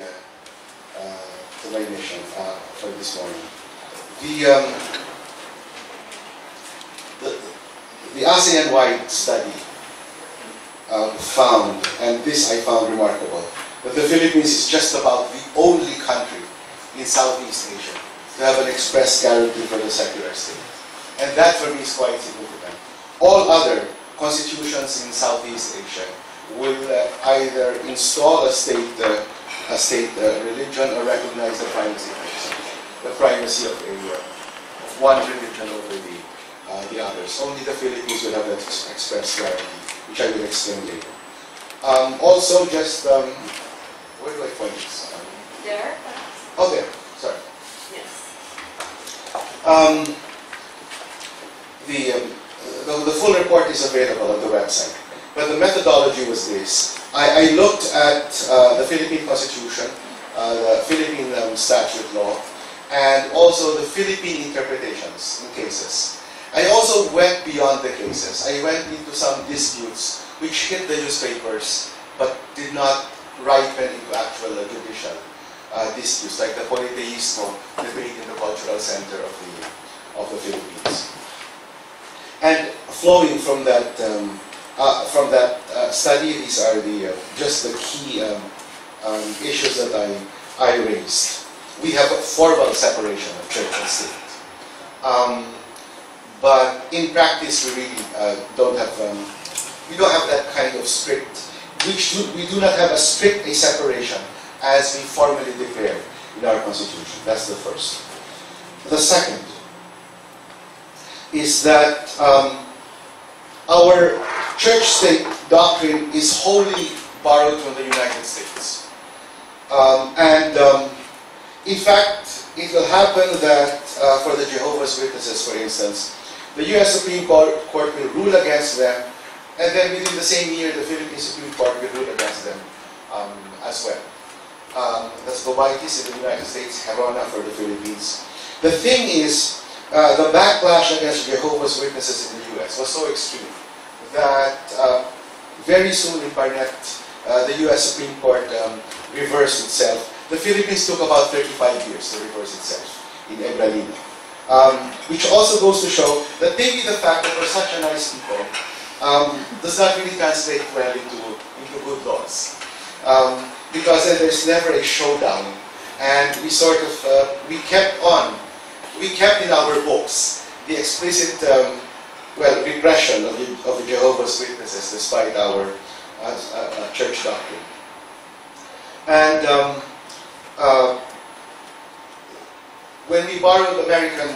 to my mission for this morning. The ASEAN-wide study found, and this I found remarkable, that the Philippines is just about the only country in Southeast Asia to have an express guarantee for the secular state. And that for me is quite significant. All other constitutions in Southeast Asia will either install a state religion or recognize the primacy of one religion over the others. Only the Philippines will have that express guarantee, which I will explain later. Also, just where do I point this? There. Oh, there. Sorry. Yes. The full report is available on the website. But the methodology was this. I looked at the Philippine Constitution, the Philippine statute law, and also the Philippine interpretations in cases. I also went beyond the cases. I went into some disputes which hit the newspapers but did not ripen into actual judicial disputes, like the Politeismo debate in the cultural center of the Philippines. And flowing from that study, these are the just the key issues that I raised. We have a formal separation of church and state, but in practice, we really don't have that kind of strict. We do not have as strict a separation as we formally declare in our constitution. That's the first. The second is that our church-state doctrine is wholly borrowed from the United States. In fact, it will happen that for the Jehovah's Witnesses, for instance, the US Supreme Court will rule against them, and then within the same year, the Philippine Supreme Court will rule against them as well. That's Gobitis in the United States, Gerona for the Philippines. The thing is, the backlash against Jehovah's Witnesses in the US was so extreme that very soon in Barnett, the US Supreme Court reversed itself. The Philippines took about 35 years to reverse itself in Ebralina, which also goes to show that maybe the fact that we're such a nice people does not really translate well into good laws, because there's never a showdown, and we sort of we kept in our books the explicit repression of the Jehovah's Witnesses, despite our church doctrine. And when we borrowed American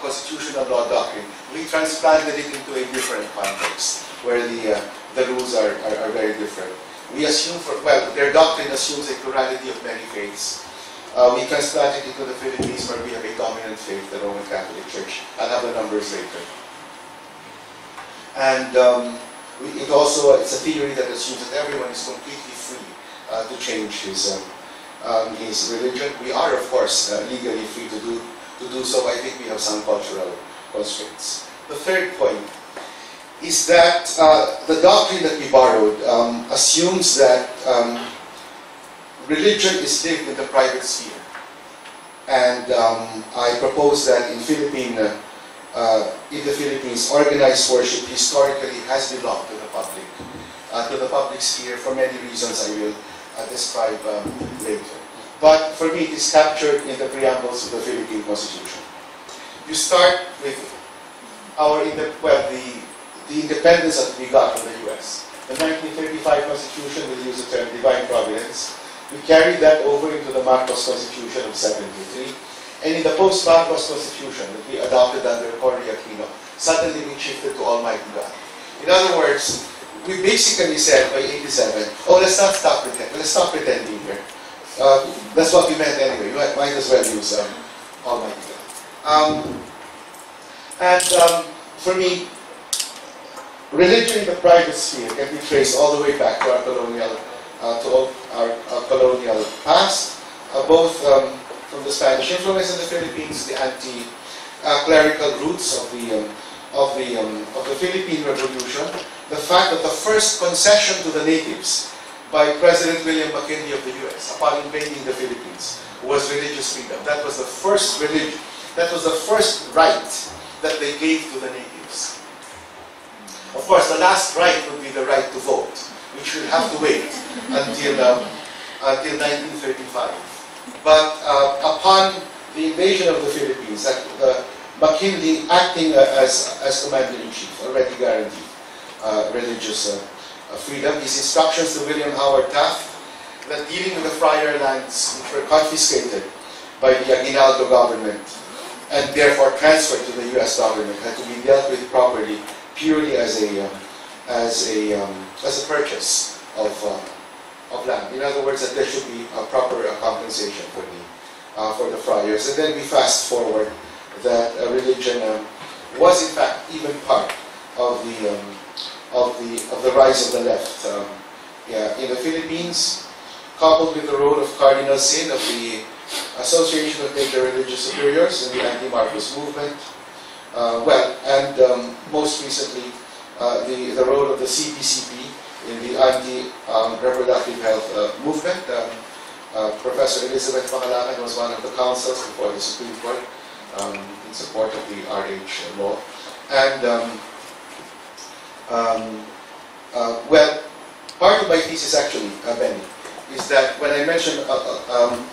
constitutional law doctrine, we transplanted it into a different context, where the rules are very different. We assume, their doctrine assumes a plurality of many faiths. We transplanted it to the Philippines, where we have a dominant faith, the Roman Catholic Church. I'll have the numbers later. And it's a theory that assumes that everyone is completely free to change his religion. We are, of course, legally free to do so. I think we have some cultural constraints. The third point is that the doctrine that we borrowed assumes that religion is lived in the private sphere. And I propose that in the Philippines, organized worship historically has belonged to the public sphere for many reasons I will describe later. But for me, it is captured in the preambles of the Philippine Constitution. You start with the independence that we got from the US. The 1935 Constitution will use the term divine providence. We carried that over into the Marcos Constitution of 1973. And in the post-Marcos Constitution that we adopted under Cory Aquino, suddenly we shifted to Almighty God. In other words, we basically said by 1987, oh, let's stop pretending here. That's what we meant anyway. We might as well use Almighty God. For me, religion in the private sphere can be traced all the way back to our colonial past, both from the Spanish influence in the Philippines, the anti-clerical roots of the Philippine Revolution, the fact that the first concession to the natives by President William McKinley of the US upon invading the Philippines was religious freedom. That was the first religion, that was the first right that they gave to the natives. Of course, the last right would be the right to vote, which will have to wait until 1935. But upon the invasion of the Philippines, McKinley, acting as commander-in-chief, already guaranteed religious freedom. His instructions to William Howard Taft that dealing with the friar lands, which were confiscated by the Aguinaldo government and therefore transferred to the US government, had to be dealt with properly, purely as a purchase of land. In other words, that there should be a proper compensation for the friars. And then we fast forward that religion was in fact even part of the rise of the left in the Philippines, coupled with the role of Cardinal Sin of the Association of Major Religious Superiors in the anti-Marcos movement. Most recently, the role of the CBCP in the anti-reproductive health movement. Professor Elizabeth Pangalangan was one of the counsels before the Supreme Court in support of the RH law. And part of my thesis actually, Benny, is that when I mentioned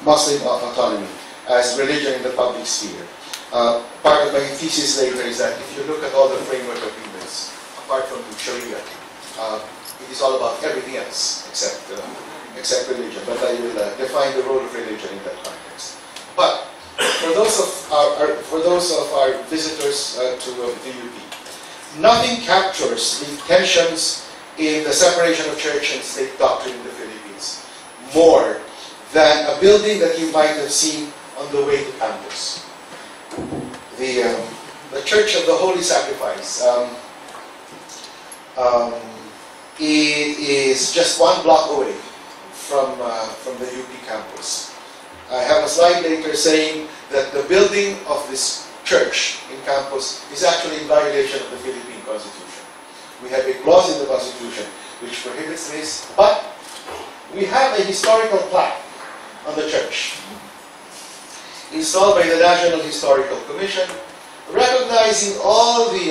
Muslim autonomy as religion in the public sphere, part of my thesis later is that if you look at all the framework agreements, apart from the Sharia, it is all about everything else except religion. But I will define the role of religion in that context. But for those of our visitors to UP, nothing captures the tensions in the separation of church and state doctrine in the Philippines more than a building that you might have seen on the way to campus. The Church of the Holy Sacrifice. It is just one block away from the UP campus. I have a slide later saying that the building of this church in campus is actually in violation of the Philippine Constitution. We have a clause in the Constitution which prohibits this, but we have a historical plaque on the church, installed by the National Historical Commission, recognizing all the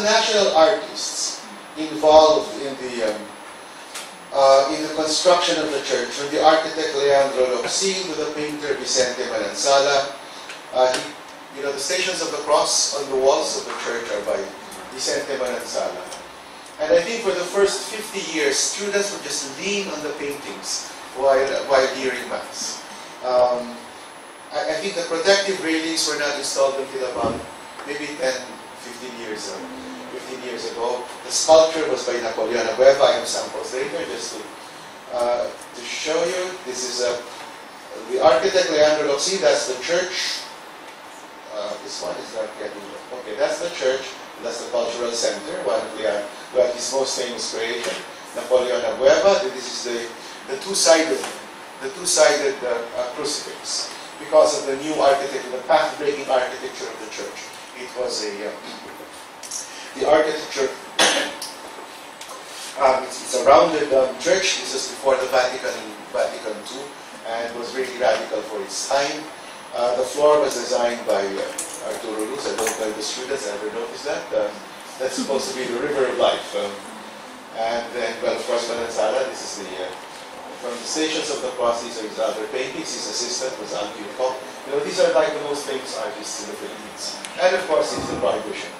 national artists involved in the construction of the church, from the architect Leandro Locsin to the painter Vicente Manansala. The Stations of the Cross on the walls of the church are by Vicente Manansala. And I think for the first 50 years, students would just lean on the paintings while hearing Mass. I think the protective railings were not installed until about maybe 10, 15 years ago. The sculpture was by Napoleon Abueva. I have samples later just to show you. This is the architect Leandro Locsin. That's the church. This one is not getting it. Okay, that's the church. That's the cultural center, one of his most famous creation, Napoleon Abueva. This is the two-sided crucifix. Because of the new architecture, the path-breaking architecture of the church, it was the architecture. It's a rounded church. This is before the Vatican II, and was really radical for its time. The floor was designed by Arturo Luz. I don't know if the students ever noticed that. That's supposed to be the River of Life. And then, well, of course, Manansala. This is the from the Stations of the Cross. These are his other paintings. His assistant was Antonio Cop. These are like the most famous artists in the Philippines. And of course, it's the prohibition.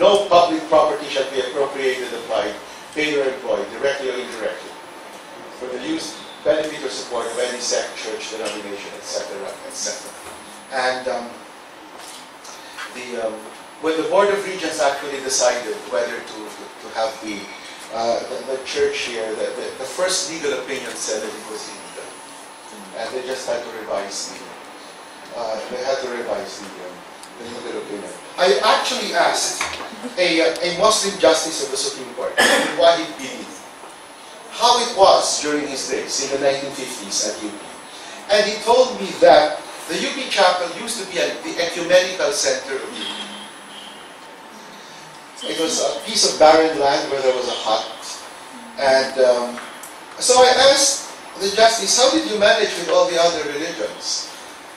No public property shall be appropriated, applied, paid or employed, directly or indirectly, for the use, benefit or support of any sect, church, denomination, etc., etc. And when the Board of Regents actually decided whether to have the church here, the first legal opinion said that it was illegal, and they just had to revise the legal opinion. I actually asked a Muslim justice of the Supreme Court what he believed, how it was during his days in the 1950s at UP, and he told me that the UP chapel used to be the ecumenical center of UP. It was a piece of barren land where there was a hut, And so I asked the justice, how did you manage with all the other religions?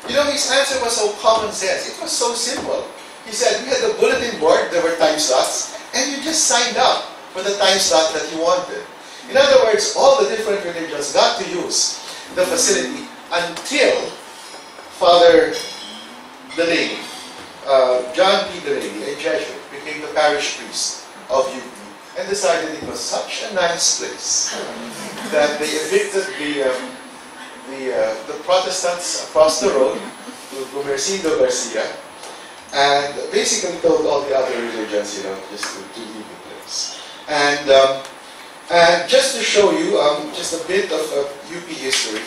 You know, his answer was so common sense. It was so simple. He said, we had a bulletin board, there were time slots, and you just signed up for the time slot that you wanted. In other words, all the different religions got to use the facility until Father Delaney, John P. Delaney, a Jesuit, became the parish priest of UP and decided it was such a nice place that they evicted the Protestants across the road to Gumercindo Garcia, and basically told all the other religions, you know, just to leave the place. And just to show you just a bit of UP history,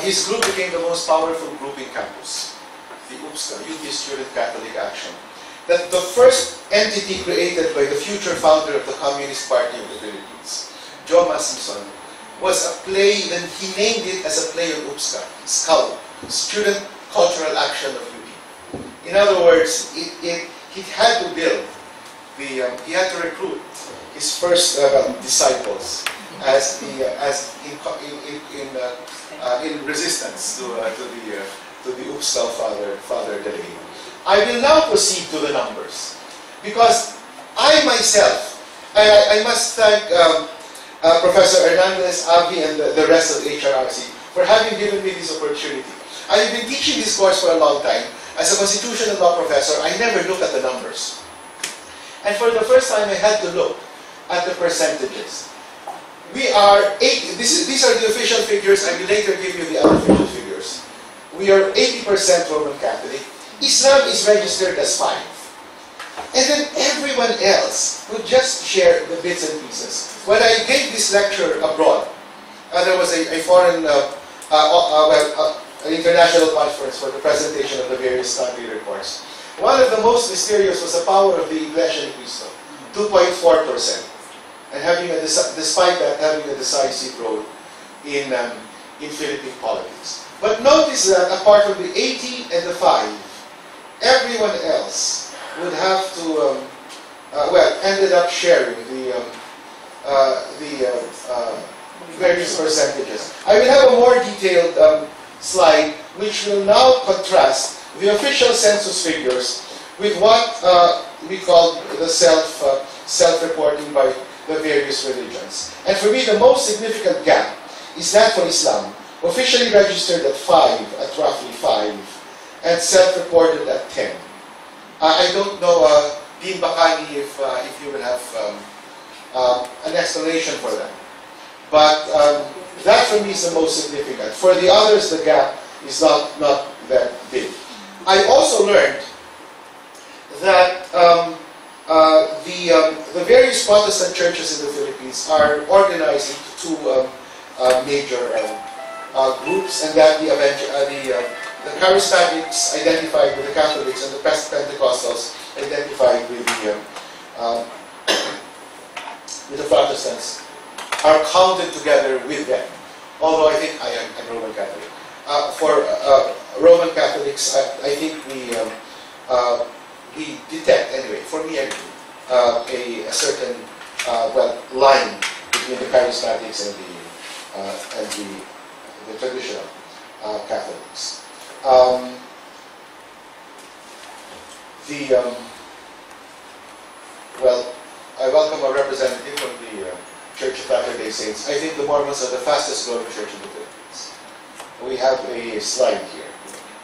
his group became the most powerful group in campus, the UPSCA, UP Student Catholic Action. That the first entity created by the future founder of the Communist Party of the Philippines, Jomas Mison, was a play, and he named it as a play on UPSCA, SCAL, Student Cultural Action of UP. In other words, he had to build, he had to recruit his first disciples as in resistance to the UPSCA Father Delaney. I will now proceed to the numbers, because I myself, I must thank Professor Hernandez, Avi, and the rest of HRRC for having given me this opportunity. I have been teaching this course for a long time. As a constitutional law professor, I never looked at the numbers. And for the first time, I had to look at the percentages. We are these are the official figures. I will later give you the unofficial figures. We are 80% Roman Catholic. Islam is registered as 5%. And then everyone else would just share the bits and pieces. When I gave this lecture abroad, there was a foreign, an international conference for the presentation of the various study reports. One of the most mysterious was the power of the Iglesia ni Cristo, 2.4%, and having despite that having a decisive role in Philippine politics. But notice that apart from the 80 and the 5, everyone else would have to ended up sharing the various percentages. I will have a more detailed slide which will now contrast the official census figures with what we call the self-reporting by the various religions. And for me, the most significant gap is that for Islam, officially registered at 5, at roughly 5, and self-reported at 10. I don't know, Dean Bakani, if you will have an explanation for that. But that for me is the most significant. For the others, the gap is not that big. I also learned that the various Protestant churches in the Philippines are organized into two major groups, and that the Charismatics identified with the Catholics and the Pentecostals identified with the Protestants are counted together with them. Although I think I am a Roman Catholic. For Roman Catholics, I think we detect, anyway, for me, a certain line between the Charismatics and the traditional Catholics. I welcome a representative from the Church of Latter-day Saints. I think the Mormons are the fastest growing church in the Philippines. We have a slide here.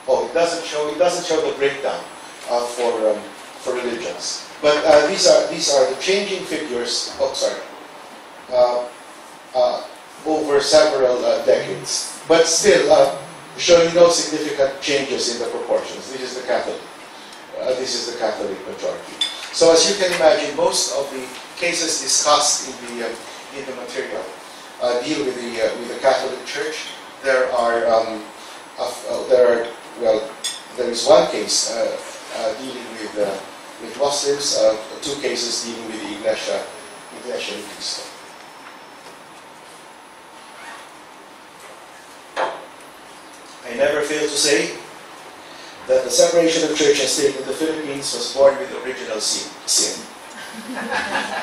Oh, it doesn't show the breakdown for religions. But these are the changing figures. Oh, sorry. Over several decades, but still. Showing no significant changes in the proportions. This is the Catholic. This is the Catholic majority. So, as you can imagine, most of the cases discussed in the material deal with the Catholic Church. There is one case dealing with Muslims. Two cases dealing with the Iglesia ni Cristo. I never fail to say that the separation of church and state in the Philippines was born with original sin.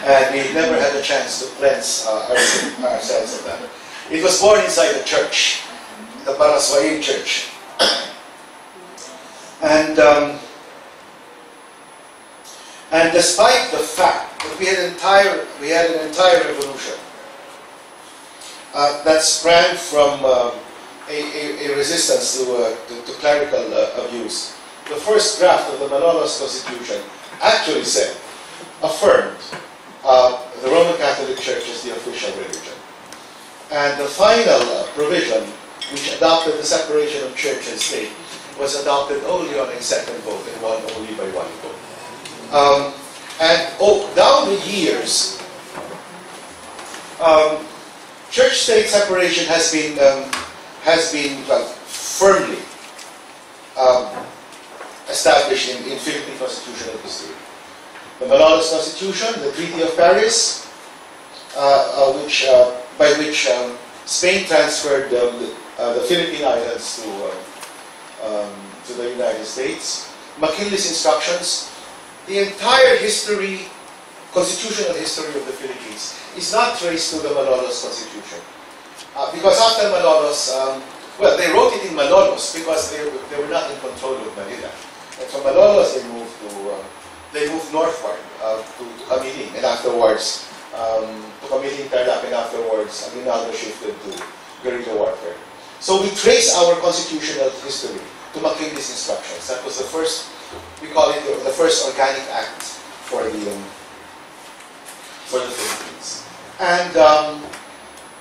And we never had a chance to cleanse ourselves of that. It was born inside the church, the Barasoain Church. And despite the fact that we had an entire revolution that sprang from a resistance to clerical abuse, the first draft of the Malolos Constitution actually said, affirmed the Roman Catholic Church as the official religion. And the final provision, which adopted the separation of church and state, was adopted only on a second vote and won only by one vote. Down the years, church-state separation has been firmly established in Philippine constitutional history. The Malolos Constitution, the Treaty of Paris, by which Spain transferred the Philippine Islands to the United States, McKinley's instructions. The entire history, constitutional history of the Philippines is not traced to the Malolos Constitution. Because after Malolos, they wrote it in Malolos because they were not in control of Manila. And from Malolos they moved northward to Camiling, and afterwards to Camiling, Tarlac, and afterwards Aguinaldo shifted to guerrilla warfare. So we trace our constitutional history to McKinley's instructions. That was the first, we call it the first organic act for the Philippines. And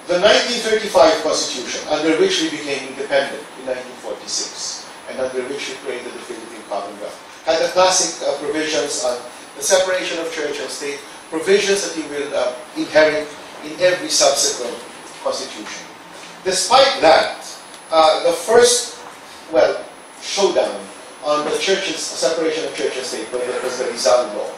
the 1935 Constitution, under which we became independent in 1946, and under which we created the Philippine Commonwealth, had the classic provisions on the separation of church and state, provisions that you will inherit in every subsequent constitution. Despite that, the first, showdown on the separation of church and state was the Rizal Law.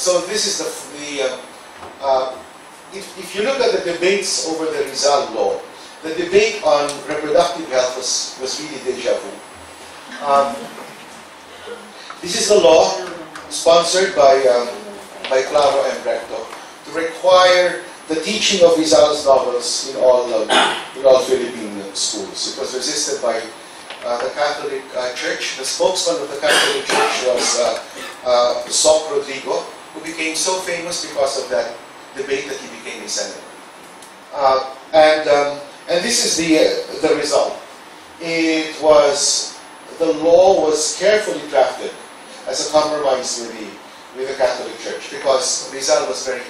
So this is if you look at the debates over the Rizal Law, the debate on reproductive health was really deja vu. This is the law sponsored by Claro M. Recto to require the teaching of Rizal's novels in all Philippine schools. It was resisted by the Catholic Church. The spokesman of the Catholic Church was Soc Rodrigo, who became so famous because of that debate that he became a senator. And this is the result. The law was carefully drafted as a compromise with the Catholic Church, because Rizal was very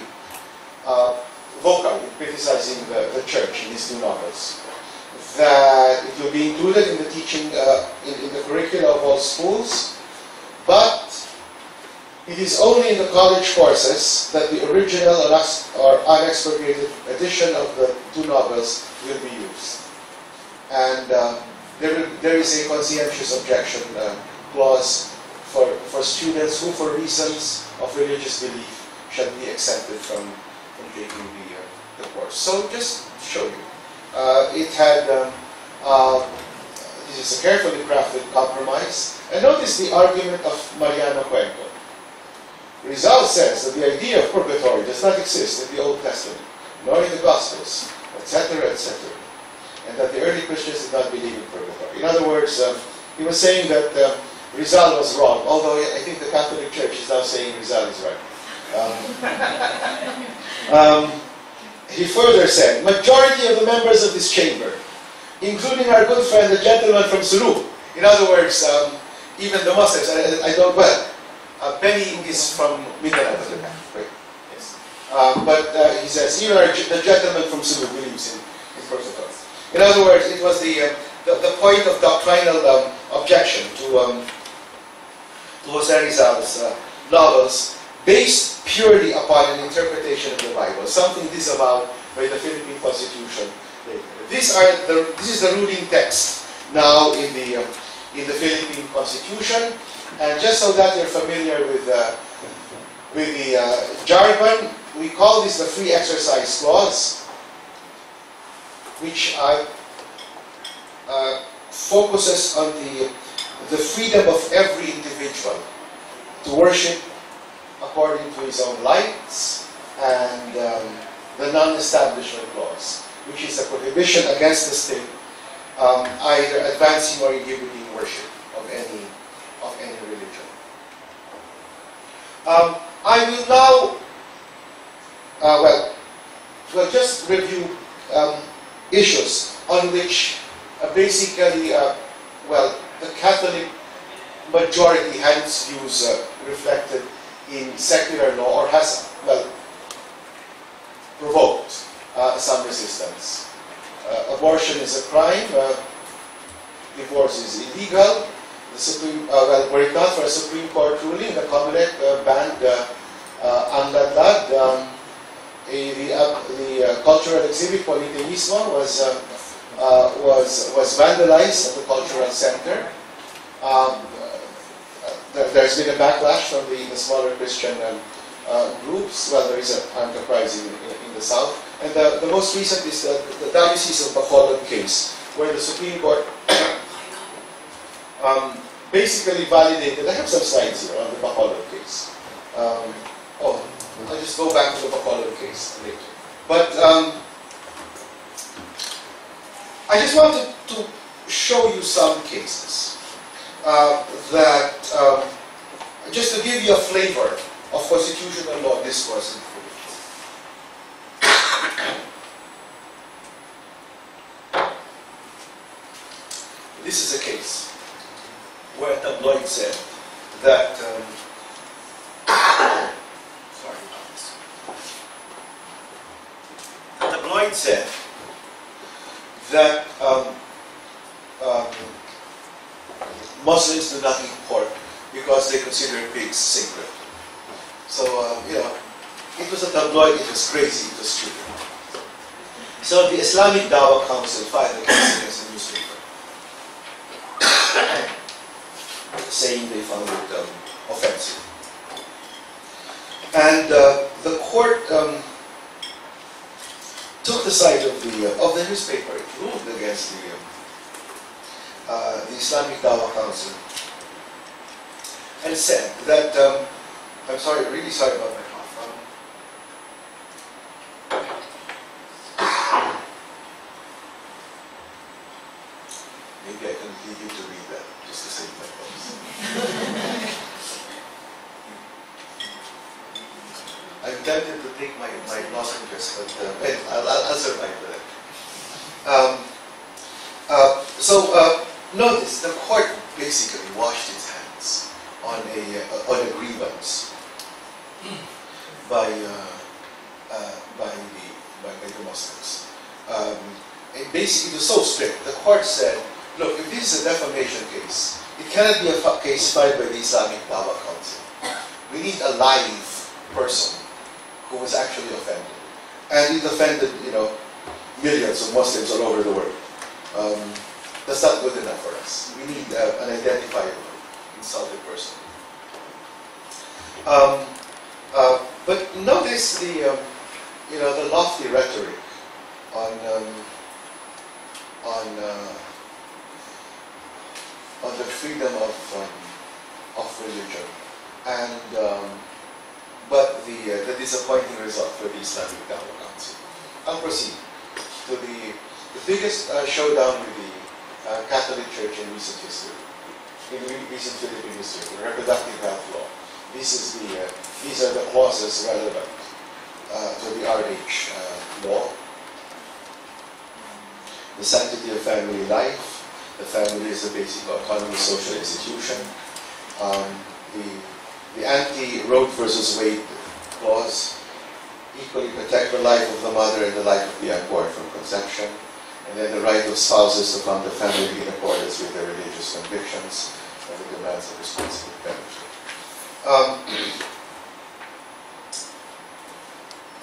vocal in criticizing the Church in his new novels. That it will be included in the teaching, in the curricula of all schools, but it is only in the college courses that the original or unexpropriated edition of the two novels will be used. And there is a conscientious objection clause for students who, for reasons of religious belief, shall be exempted from taking the course. So just show you. It had, this is a carefully crafted compromise. And notice the argument of Mariano Cuenco. Rizal says that the idea of purgatory does not exist in the Old Testament, nor in the Gospels, etc., etc., and that the early Christians did not believe in purgatory. In other words, he was saying that Rizal was wrong, although I think the Catholic Church is now saying Rizal is right. He further said, majority of the members of this chamber, including our good friend, the gentleman from Sulu. In other words, even the Muslims, Benny is from Mindanao. Right. Yes. But he says, even the gentleman from Sulu believes in purgatory. In other words, it was the point of doctrinal objection to Jose Rizal's novels, based purely upon an interpretation of the Bible, something disavowed by the Philippine Constitution. This is the ruling text now in the Philippine Constitution. And just so that you're familiar with the jargon, we call this the free exercise clause, which focuses on the freedom of every individual to worship according to his own lights, and the non-establishment clause, which is a prohibition against the state either advancing or inhibiting worship of any religion. I will now, we'll just review issues on which basically, the Catholic majority had its views reflected in secular law, or has, provoked some resistance. Abortion is a crime, divorce is illegal. The Supreme, were it not for a Supreme Court ruling, the Comelec banned ang ladlad. The cultural exhibit Politeismo was vandalized at the cultural center. There's been a backlash from the smaller Christian groups. There is an enterprise in the south. And the most recent is the Diocese of Bacolod case, where the Supreme Court basically validated. I have some slides here on the Bacolod case. I'll just go back to the Bacolod case later. But I just wanted to show you some cases just to give you a flavor of constitutional law discourse in Philippines. This is a case where a tabloid said that Muslims do not eat pork because they consider pigs sacred. So it was a tabloid. It was crazy. It was stupid. So the Islamic Dawah Council filed a case against a newspaper, saying they found it offensive. And the court took the side of the newspaper. It ruled against the Islamic Dawah Council and said that I'm sorry, really sorry about my cough. Maybe I can leave you to read that just to save my voice. I'm tempted to take my lozenges, but I'll survive that. Notice the court basically washed its hands on a grievance by the Muslims. And basically, it was so strict. The court said, "Look, if this is a defamation case, it cannot be a case filed by the Islamic Dawah Council. We need a live person who was actually offended, and it offended, millions of Muslims all over the world. That's not good enough for us. We need an identifiable, insulted person." But notice the lofty rhetoric on the freedom of religion, and but the disappointing result for the Islamic Dawah Council. I'll proceed to the biggest showdown with the Catholic Church in recent history, the reproductive health law. These are the clauses relevant to the RH law: the sanctity of family life, the family is the basic autonomy social institution, the anti-Roe versus Wade clause, equally protect the life of the mother and the life of the unborn from conception, and then the right of spouses to found the family in accordance with their religious convictions and the demands of responsible parenthood.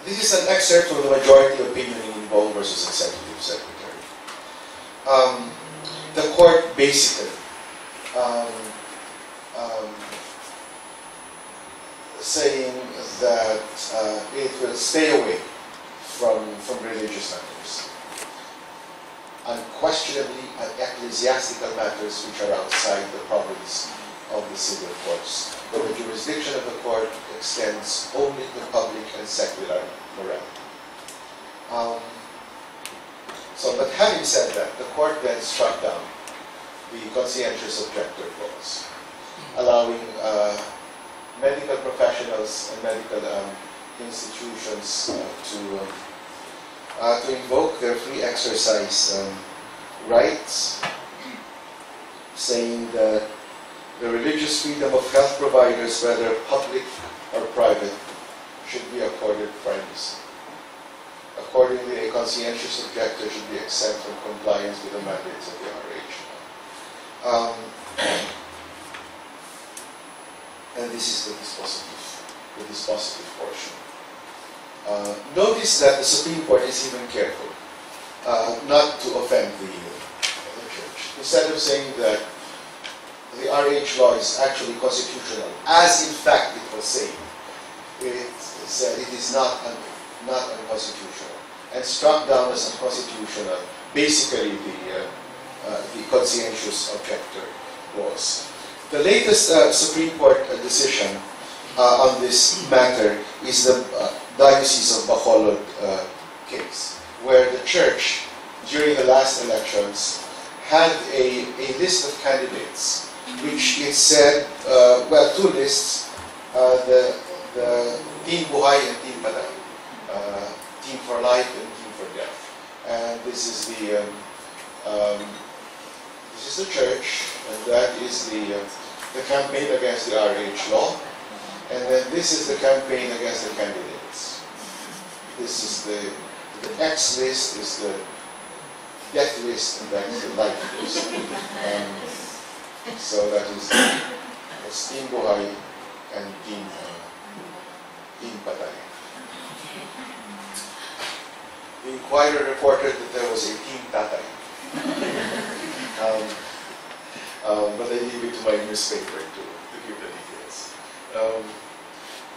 This is an excerpt from the majority opinion in Boe versus Executive Secretary. The court basically saying that it will stay away from religious matters, unquestionably ecclesiastical matters which are outside the properties of the civil courts, but the jurisdiction of the court extends only to public and secular morality. But having said that, the court then struck down the conscientious objector clause, allowing medical professionals and medical institutions to invoke their free exercise rights, saying that the religious freedom of health providers, whether public or private, should be accorded primacy. Accordingly, a conscientious objector should be exempt from compliance with the mandates of the RH. And this is the dispositive portion. Notice that the Supreme Court is even careful not to offend the Church. Instead of saying that the RH law is actually constitutional, as in fact it was saying, it said it is not unconstitutional, and struck down as unconstitutional basically the conscientious objector laws. The latest Supreme Court decision on this matter is the Diocese of Bacolod case, where the Church, during the last elections, had a list of candidates, which it said, well, two lists, the Team Buhay and Team Patay, Team for Life and Team for Death. And this is the Church, and that is the campaign against the RH law, and then this is the campaign against the candidates. This is the X list, is the death list, and that is the life list. So that is Team Buhay and Team Patay. The Inquirer reported that there was a Team Tatay. But I leave it to my newspaper to give the details.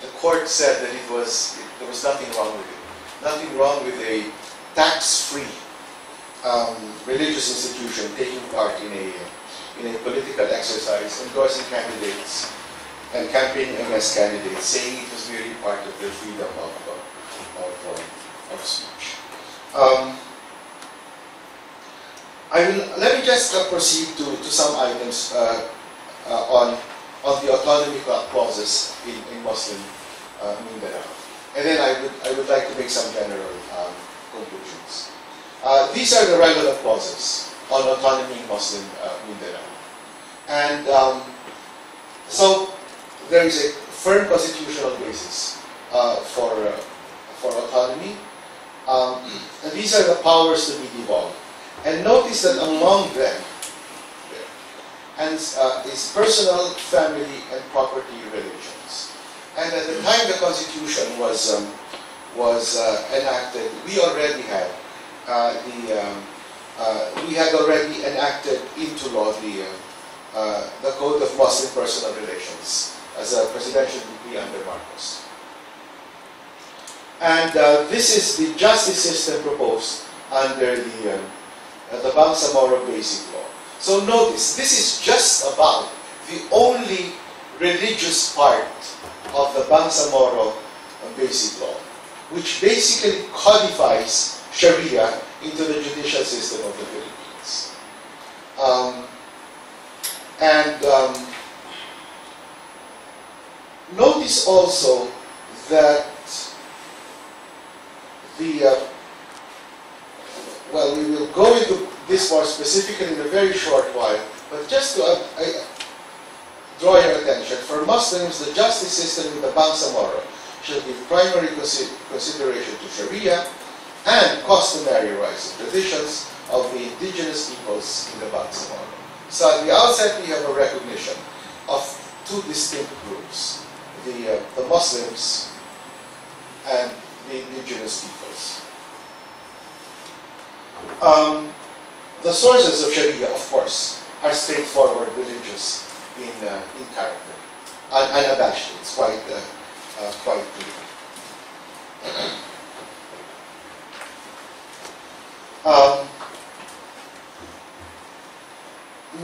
The court said that there was nothing wrong with it. Nothing wrong with a tax-free religious institution taking part in a political exercise, endorsing candidates and campaigning against candidates, saying it was merely part of their freedom of speech. Let me just proceed to some items on the autonomy clauses in Muslim Mindanao, and then I would like to make some general conclusions. These are the regular clauses on autonomy in Muslim Mindanao, and so there is a firm constitutional basis for autonomy, and these are the powers to be devolved. And notice that among them is personal, family, and property relations. And at the time the Constitution was enacted, we had already enacted into law the Code of Muslim Personal Relations as a presidential decree under Marcos. And this is the justice system proposed under the Bangsamoro Basic Law. So notice, this is just about the only religious part of the Bangsamoro Basic Law, which basically codifies Sharia into the judicial system of the Philippines. Notice also that well, we will go into this more specifically in a very short while, but just to draw your attention, for Muslims, the justice system in the Bangsamoro should give primary consideration to Sharia and customary rights and traditions of the indigenous peoples in the Bangsamoro. So at the outset, we have a recognition of two distinct groups, the Muslims and the indigenous peoples. The sources of Sharia, of course, are straightforward religious in character. Unabashed, it's quite clear.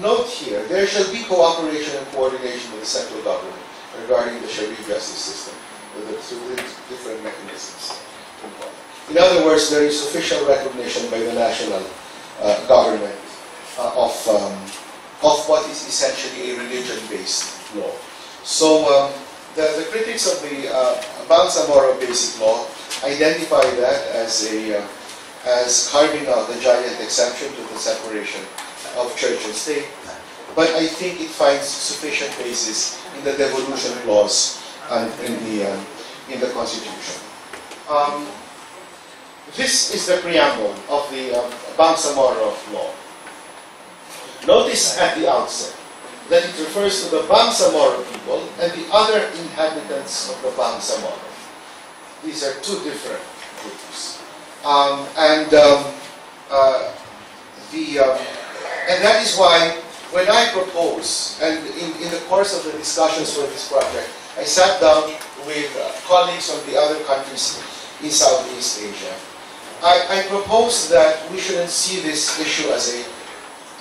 note here, there shall be cooperation and coordination with the central government regarding the Sharia justice system through different mechanisms. In other words, there is official recognition by the national government of what is essentially a religion-based law. So the critics of the Bangsamoro Basic Law identify that as carving out the giant exception to the separation of church and state, but I think it finds sufficient basis in the devolution clause and in the Constitution. This is the preamble of the Bangsamoro Law. Notice at the outset that it refers to the Bangsamoro people and the other inhabitants of the Bangsamoro. These are two different groups. And that is why when I propose, and in the course of the discussions for this project, I sat down with colleagues from the other countries in Southeast Asia. I propose that we shouldn't see this issue as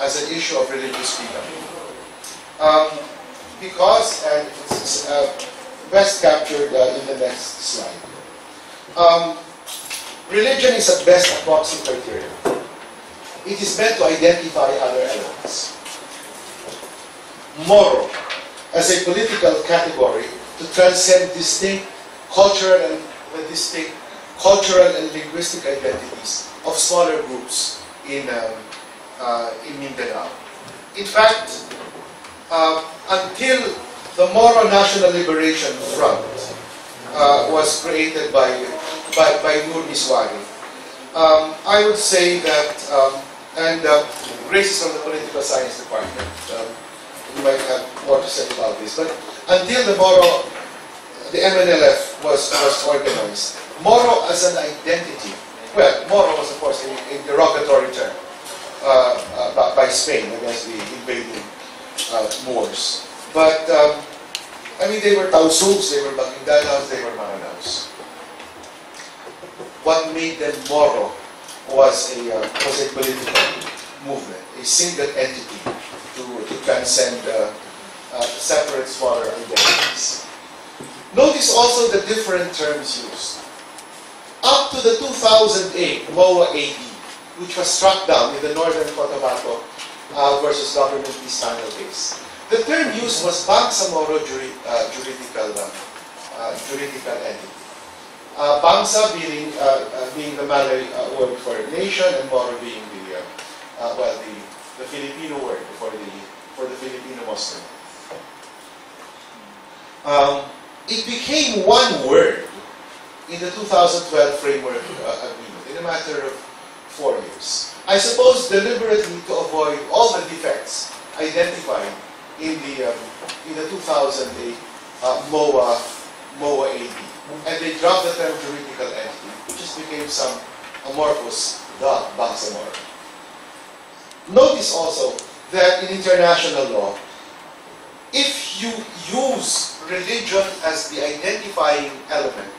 an issue of religious freedom. Because, and it's best captured in the next slide, religion is at best a proxy criteria. It is meant to identify other elements. Moro, as a political category, to transcend distinct cultural and linguistic identities of smaller groups in Mindanao. In fact, until the Moro National Liberation Front was created by Nur Miswari, I would say that, Grace is from the Political Science Department. You might have more to say about this. But until the MNLF was organized, Moro as an identity, well, Moro was of course a derogatory term by Spain against the invading Moors. But, I mean, they were Taosugs, they were Bakindalas, they were Mananos. What made them Moro was a political movement, a single entity to transcend separate smaller identities. Notice also the different terms used. Up to the 2008 MOA AD, which was struck down in the Northern Cotabato versus government Istanbul case, the term used was Bangsamoro juridical entity. Bangsa being the Malay word for nation, and Moro being the Filipino word for the Filipino Muslim. It became one word in the 2012 framework agreement in a matter of 4 years. I suppose deliberately to avoid all the defects identified in the 2008 MOA AD. And they dropped the term juridical entity, which just became some amorphous the Bangsamoro. Notice also that in international law, if you use religion as the identifying element,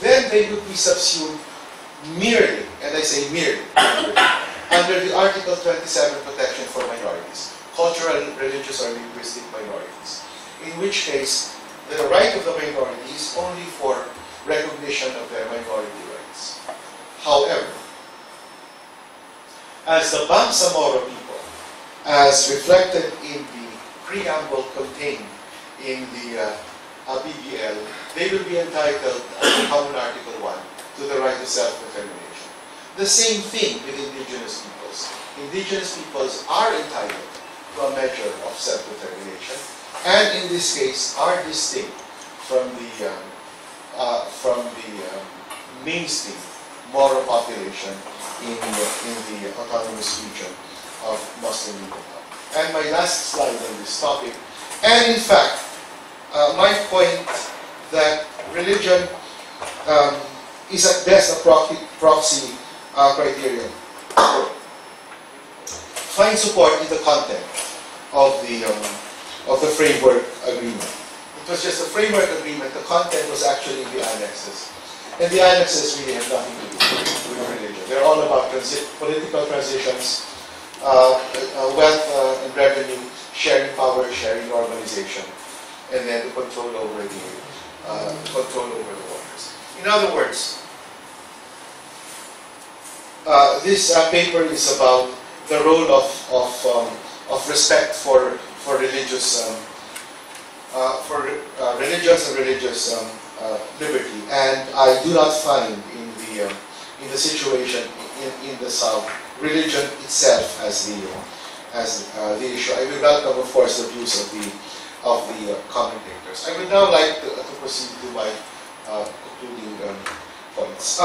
then they would be subsumed merely, and I say merely, under the Article 27 protection for minorities, cultural, religious, or linguistic minorities, in which case the right of the minority is only for recognition of their minority rights. However, as the Bangsamoro people, as reflected in the preamble contained in the BBL, they will be entitled under Common Article 1 to the right of self-determination. The same thing with indigenous peoples. Indigenous peoples are entitled to a measure of self-determination, and in this case are distinct from the mainstream Moro population in the autonomous region of Muslim Mindanao. And my last slide on this topic, and in fact, my point that religion is at best a proxy criterion, find support in the content of the framework agreement. It was just a framework agreement. The content was actually in the annexes. And the annexes really have nothing to do with religion. They're all about political transitions, wealth and revenue, sharing power, sharing organization, and then the control over the waters. In other words, this paper is about the role of respect for religious and religious liberty, and I do not find in the situation in the South religion itself as the issue. I will not cover, of course, the views of the commentators. I would now like to proceed to my concluding points.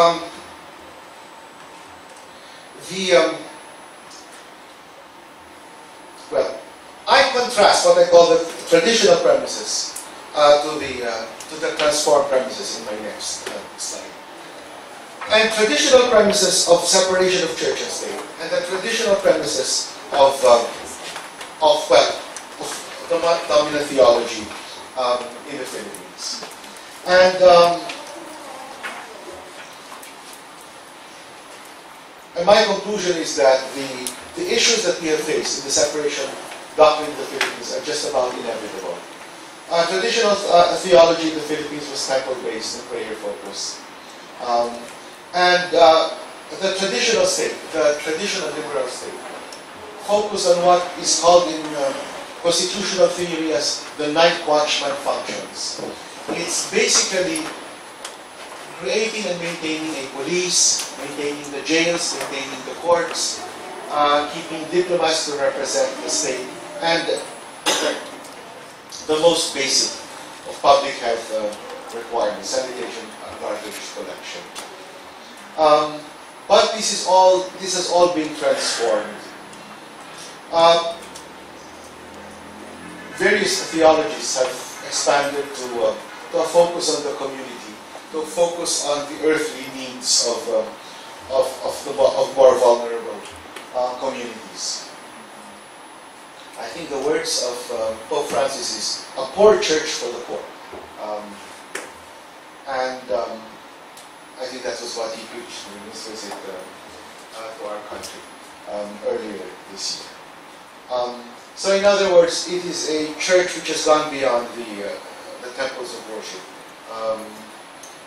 Well, I contrast what I call the traditional premises to the transformed premises in my next slide. And traditional premises of separation of church and state, and the traditional premises of the dominant theology in the Philippines. And my conclusion is that the issues that we have faced in the separation doctrine in the Philippines are just about inevitable. Traditional theology in the Philippines was temple-based and prayer-focused. The traditional state, the traditional liberal state, focused on what is called in constitutional theory as the night watchman functions. It's basically creating and maintaining a police, maintaining the jails, maintaining the courts, keeping diplomats to represent the state, and the most basic of public health requirements, sanitation and garbage collection. But this has all been transformed. Various theologies have expanded to a focus on the community, to focus on the earthly needs of more vulnerable communities. I think the words of Pope Francis is a poor church for the poor, and I think that was what he preached in his visit to our country earlier this year. So in other words, it is a church which has gone beyond the temples of worship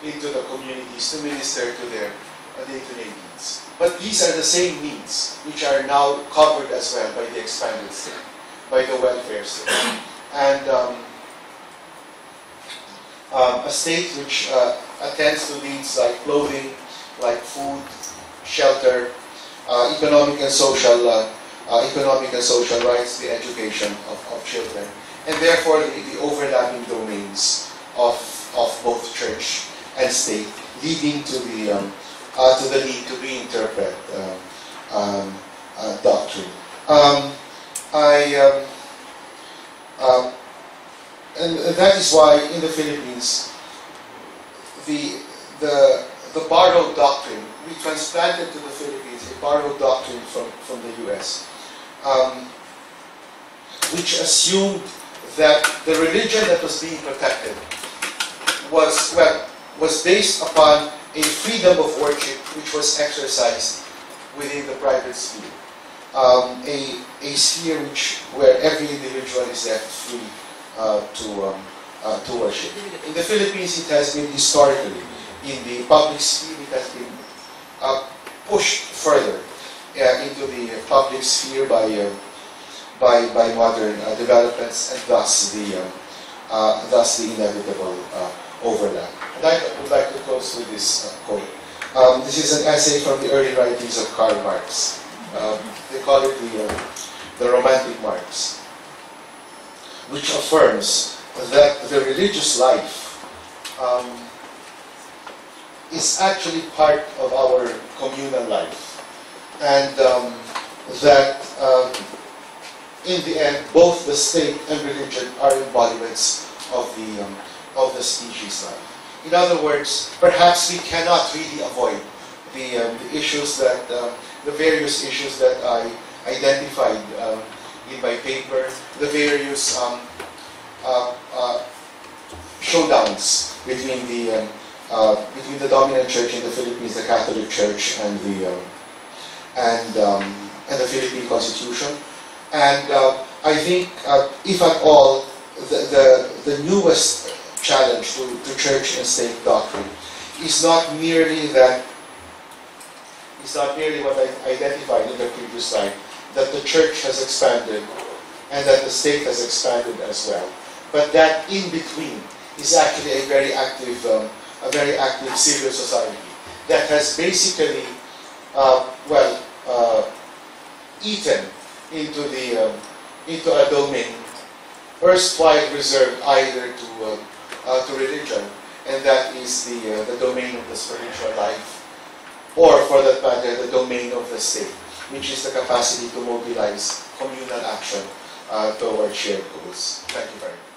into the communities to minister to their day-to-day needs. But these are the same needs which are now covered as well by the expanded state, by the welfare state. And a state which attends to needs like clothing, like food, shelter, economic and social rights, the education of children, and therefore the overlapping domains of both church and state, leading to the need to reinterpret doctrine. And that is why in the Philippines, the borrowed doctrine, we transplanted to the Philippines a borrowed doctrine from the US, which assumed that the religion that was being protected was based upon a freedom of worship which was exercised within the private sphere, a sphere where every individual is left free to worship. In the Philippines, it has been historically, in the public sphere, it has been pushed further into the public sphere by modern developments, and thus the inevitable overlap. And I would like to close with this quote. This is an essay from the early writings of Karl Marx. They call it the Romantic Marx, which affirms that the religious life is actually part of our communal life, and that in the end, both the state and religion are embodiments of the species life. In other words, perhaps we cannot really avoid the issues that the various issues that I identified in my paper, the various showdowns between the dominant church in the Philippines, the Catholic Church, and the and the Philippine Constitution. And I think, if at all, the newest challenge to church and state doctrine is not merely that, it's not merely what I identified in the previous slide, that the church has expanded and that the state has expanded as well, but that in between is actually a very active civil society that has basically, eaten into a domain erstwhile reserved either to religion, and that is the domain of the spiritual life, or for that matter, the domain of the state, which is the capacity to mobilize communal action towards shared goals. Thank you very much.